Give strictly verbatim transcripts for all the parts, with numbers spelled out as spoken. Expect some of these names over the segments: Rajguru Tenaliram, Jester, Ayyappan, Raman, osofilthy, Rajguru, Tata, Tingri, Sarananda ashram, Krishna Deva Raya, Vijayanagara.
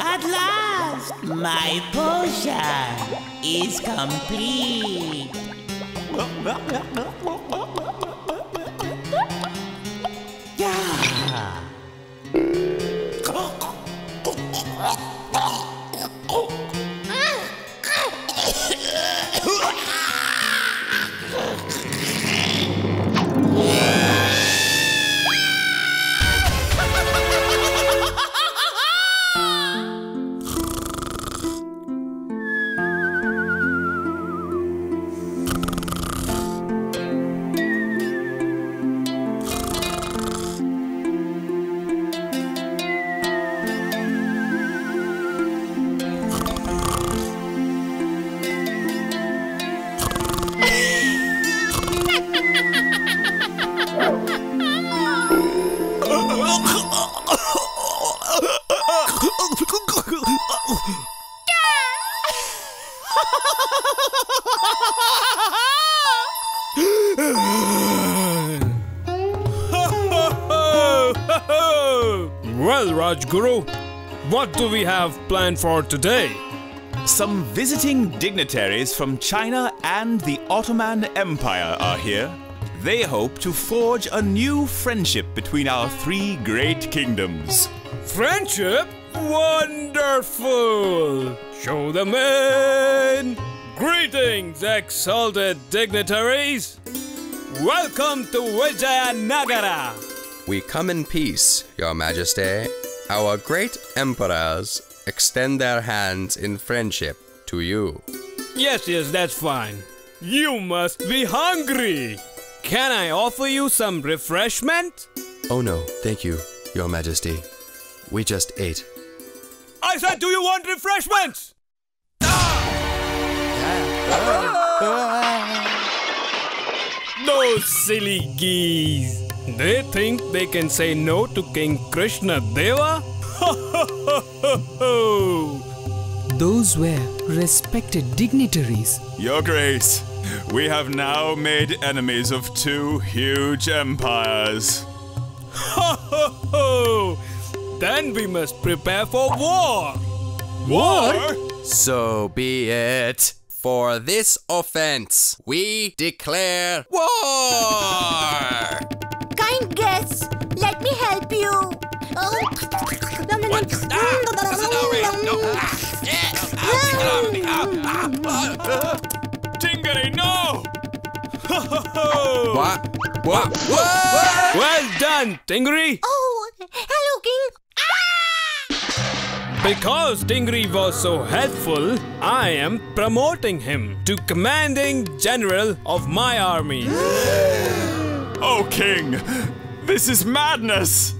At last, my potion is complete. Yeah. Well, Rajguru, what do we have planned for today? Some visiting dignitaries from China and the Ottoman Empire are here. They hope to forge a new friendship between our three great kingdoms. Friendship? Wonderful! Show them in! Greetings, exalted dignitaries! Welcome to Vijayanagara! We come in peace, Your Majesty. Our great emperors extend their hands in friendship to you. Yes, yes, that's fine. You must be hungry. Can I offer you some refreshment? Oh no, thank you, Your Majesty. We just ate. I said, do you want refreshments? Those silly geese. They think they can say no to King Krishna Deva? Those were respected dignitaries. Your Grace, we have now made enemies of two huge empires. Then we must prepare for war. War? So be it. For this offense, we declare war! Guess. Let me help you. Oh. What? Tingri, no! What? What? What? Well done, Tingri. Oh, hello, King. Ah! Because Tingri was so helpful, I am promoting him to commanding general of my army. Oh, King! This is madness!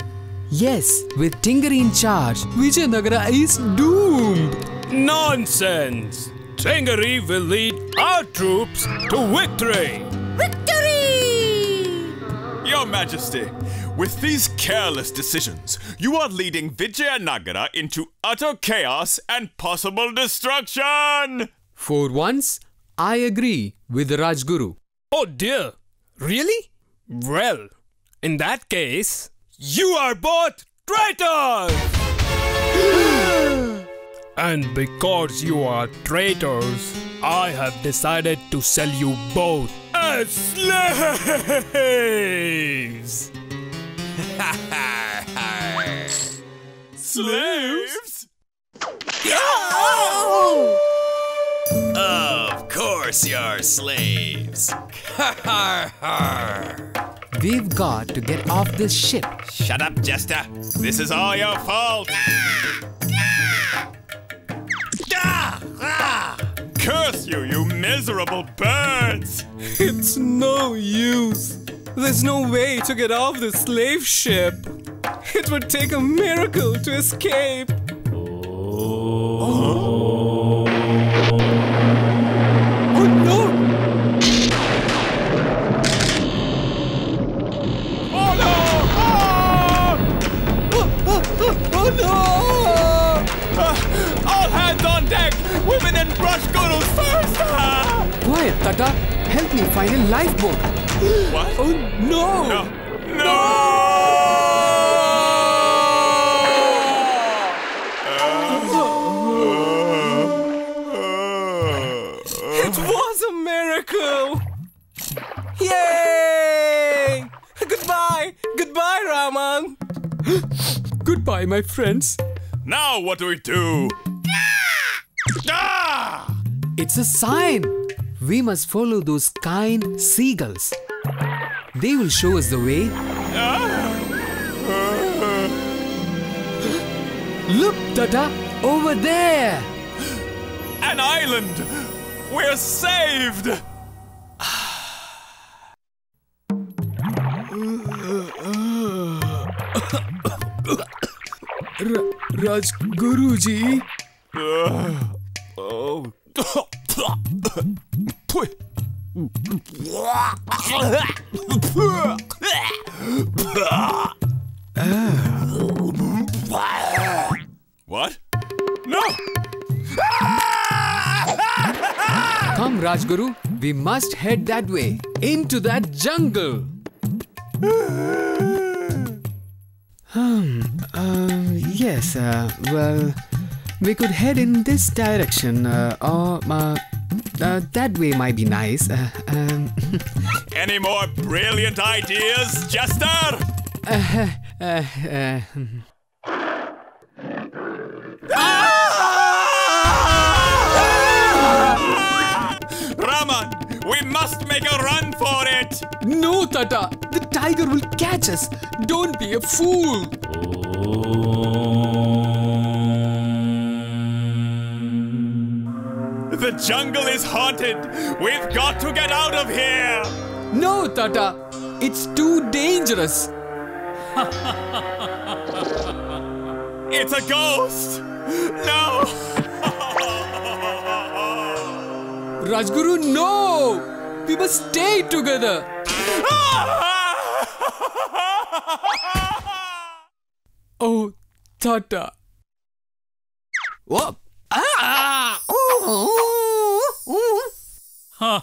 Yes, with Tingri in charge, Vijayanagara is doomed! Nonsense! Tingri will lead our troops to victory! Victory! Your Majesty, with these careless decisions, you are leading Vijayanagara into utter chaos and possible destruction! For once, I agree with Rajguru. Oh dear! Really? Well, in that case, you are both traitors! And because you are traitors, I have decided to sell you both as slaves! Slaves? Oh! Of course you're slaves! We've got to get off this ship. Shut up, Jester. This is all your fault. Curse you, you miserable birds! It's no use. There's no way to get off this slave ship. It would take a miracle to escape. Oh. Oh no! Oh no! Oh, oh, oh, oh no! Uh, all hands on deck! Women and Rajguru first! Quiet, Tata! Help me find a lifeboat! What? Oh no! No! No! No! by my friends. Now what do we do? Ah! It's a sign. We must follow those kind seagulls. They will show us the way. Ah! Look, Tata, over there! An island! We're saved! Rajguruji? Uh, oh. What? No! Come, Rajguru, we must head that way, into that jungle. Hmm. Um, yes, uh, well, we could head in this direction, uh, or uh, uh, that way might be nice. Uh, um. Any more brilliant ideas, Jester? Uh, uh, uh, uh. Ah! Raman, we must make a run for it. No, Tata. Tiger will catch us. Don't be a fool. The jungle is haunted. We've got to get out of here. No, Tata. It's too dangerous. It's a ghost. No. Rajguru, no. We must stay together. Oh, Tata. Whoa. Ah! Ooh, ooh, ooh.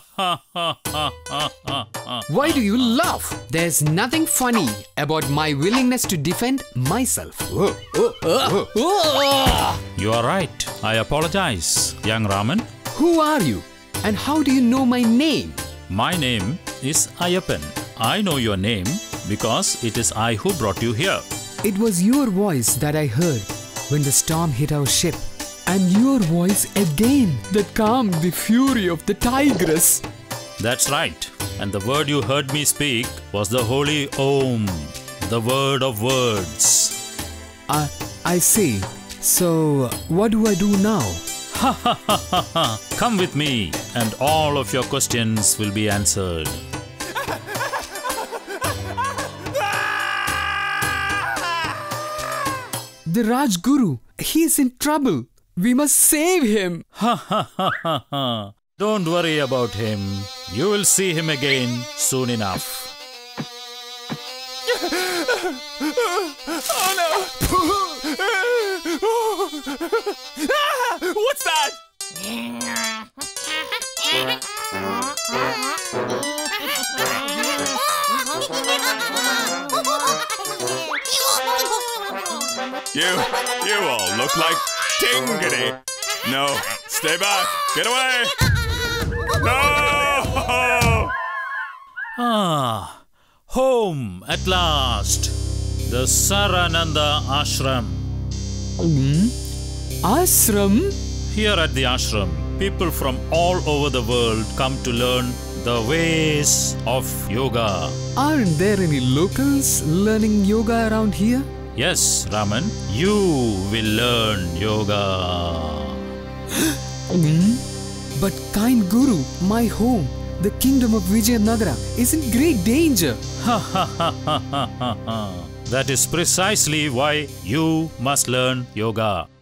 Why do you laugh? There's nothing funny about my willingness to defend myself. Oh, oh, oh, oh. You are right. I apologize, young Raman. Who are you? And how do you know my name? My name is Ayyappan. I know your name because it is I who brought you here. It was your voice that I heard when the storm hit our ship, and your voice again that calmed the fury of the tigress. That's right. And the word you heard me speak was the holy Om, the word of words. I, I see. So what do I do now? Ha ha ha ha ha. Come with me and all of your questions will be answered. The Rajguru, he is in trouble. We must save him. Ha ha ha ha ha. Don't worry about him. You will see him again soon enough. Oh no! What's that? You, you all look like Tingri. No, stay back. Get away. No! Ah, home at last. The Sarananda ashram. Mm? Ashram? Here at the ashram, people from all over the world come to learn the ways of yoga. Aren't there any locals learning yoga around here? Yes, Raman, you will learn yoga. Mm? But kind Guru, my home, the kingdom of Vijayanagara, is in great danger. Ha ha ha ha ha ha. That is precisely why you must learn yoga.